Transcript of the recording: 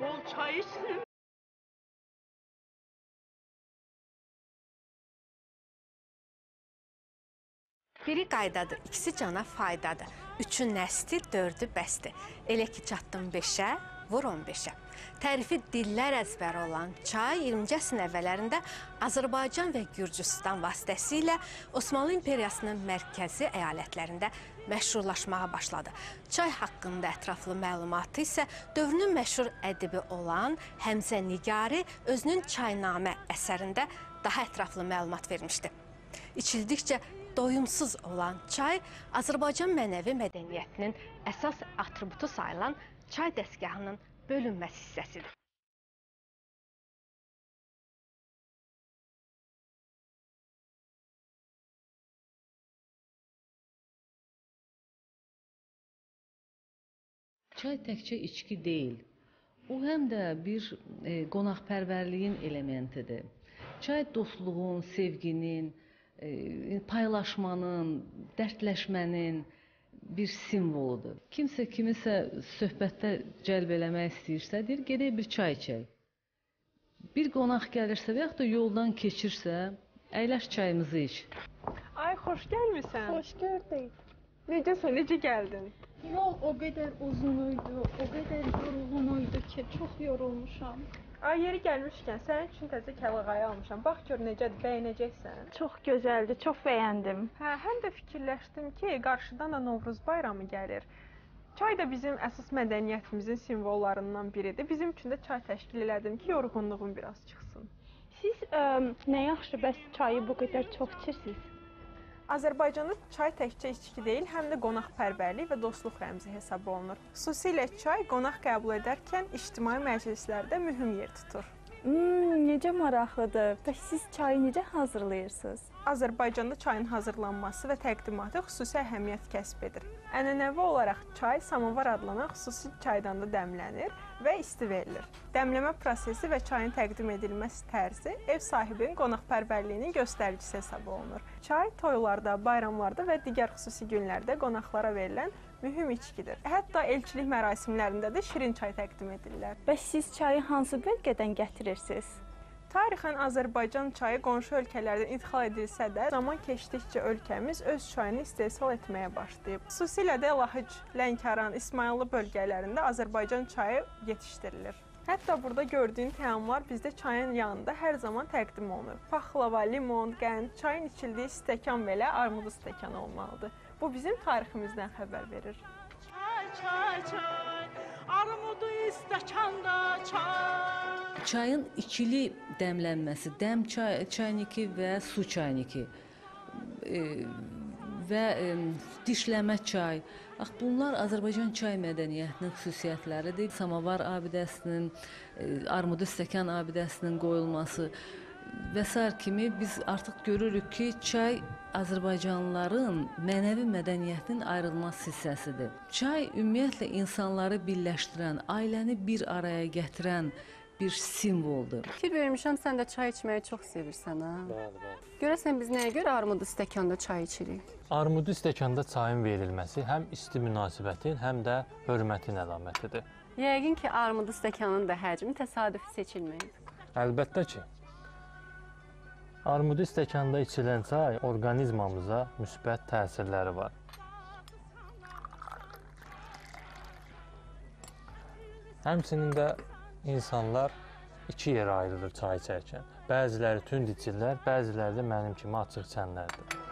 bol çay içsin. Biri qaydadır, ikisi cana faydadır. Üçü nəsdi, dördü bəsdi. Elə ki çatdım 5-ə, vur 15-ə. Tərifi dillər əzbəri olan çay 20-ci əsrin əvvəllərində Azərbaycan və Gürcüstan vasitəsilə Osmanlı İmperiyasının mərkəzi əyalətlərində məşhurlaşmağa başladı. Çay haqqında ətraflı məlumatı isə dövrünün məşhur ədibi olan Həmzə Nigari özünün Çaynamə əsərində daha ətraflı məlumat vermişdi. İçildikcə doyumsuz olan çay Azərbaycan mənəvi mədəniyyətinin əsas atributu sayılan çay dəstgahının bölünməz hissəsidir. Çay təkcə içki deyil, o həm də bir qonaqpərvərliyin elementidir. Çay dostluğun, sevginin, paylaşmanın, dərdləşmənin bir simvoludur. Kimsə kimisə söhbətdə cəlb eləmək istəyirsə, deyir, gedək bir çay içək. Bir qonaq gəlirsə və yaxud da yoldan keçirsə, əyləş çayımızı iç. Ay, xoş gəlmisən. Xoş gördük. Necəsən, necə gəldin? Yol o qədər uzun idi, o qədər yorğun idi ki, çox yorulmuşam. Ay, yeri gəlmişkən, sənin üçün təzə kəlağayı almışam. Bax gör necədir, bəyənəcəksən. Çox gözəldir, çox bəyəndim. Hə, həm də fikirləşdim ki, qarşıdan da Novruz Bayramı gəlir. Çay da bizim əsas mədəniyyətimizin simvollarından biridir. Bizim üçün də çay təşkil elədim ki, yorğunluğum biraz çıxsın. Siz nə yaxşı, bəs çayı bu qədər çox içirsiniz? Azərbaycanda çay təkcə içki deyil, həm də qonaqpərvərlik və dostluq rəmzi hesab olunur. Xüsusilə çay qonaq qəbul edərkən ictimai məclislərdə mühüm yer tutur. Necə maraqlıdır. Bəs siz çayı necə hazırlayırsınız? Azərbaycanda çayın hazırlanması və təqdimatı xüsusi əhəmiyyət kəsb edir. Ənənəvi olaraq çay samovar adlanan xüsusi çaydanda dəmlənir və isti verilir. Dəmləmə prosesi və çayın təqdim edilməsi tərzi ev sahibinin qonaqpərvərliyinin göstəricisi hesab olunur. Çay toylarda, bayramlarda və digər xüsusi günlərdə qonaqlara verilən mühüm içkidir. Hətta elçilik mərasimlərində də şirin çay təqdim edirlər. Bəs siz çayı hansı bölgədən gətirirsiniz? Tarixən Azərbaycan çayı qonşu ölkələrdən idxal edilsə də, zaman keçdikcə ölkəmiz öz çayını istehsal etməyə başlayıb. Xüsusilə də Lahıc, Lənkəran, İsmayıllı bölgələrində Azərbaycan çayı yetişdirilir. Hətta burada gördüyün təamlar bizdə çayın yanında hər zaman təqdim olunur. Paxlava, limon, qənd, çayın içildiyi stəkan belə armudu stəkan olmalıdır. Bu bizim tariximizdən xəbər verir. Çay, çay, çay, armudu stəkanda çay. Çayın ikili dəmlənməsi, dəm çayniki və su çayniki və dişləmə çay. Bax, bunlar Azərbaycan çay mədəniyyətinin xüsusiyyətləridir. Samovar abidəsinin, armudu stəkan abidəsinin qoyulması və s. kimi biz artıq görürük ki, çay Azərbaycanlıların mənəvi mədəniyyətinin ayrılmaz hissəsidir. Çay ümumiyyətlə insanları birləşdirən, ailəni bir araya gətirən bir simvoldur. Fikir vermişəm, sən də çay içməyi çox sevirsən, ha? Bəli, bəli. Görəsən biz nəyə görə armudu stəkanda çay içirik? Armudu stəkanda çayın verilməsi həm isti münasibətin, həm də hörmətin əlamətidir. Yəqin ki, armudu stəkanın da həcmi təsadüfi seçilməyib. Əlbəttə ki. Armudu stəkanda içilən çay orqanizmamıza müsbət təsirləri var. Həmçinin də İnsanlar iki yerə ayrılır çay içərkən. Bəziləri tünd içirlər, bəziləri də mənim kimi açıq çənlərdir.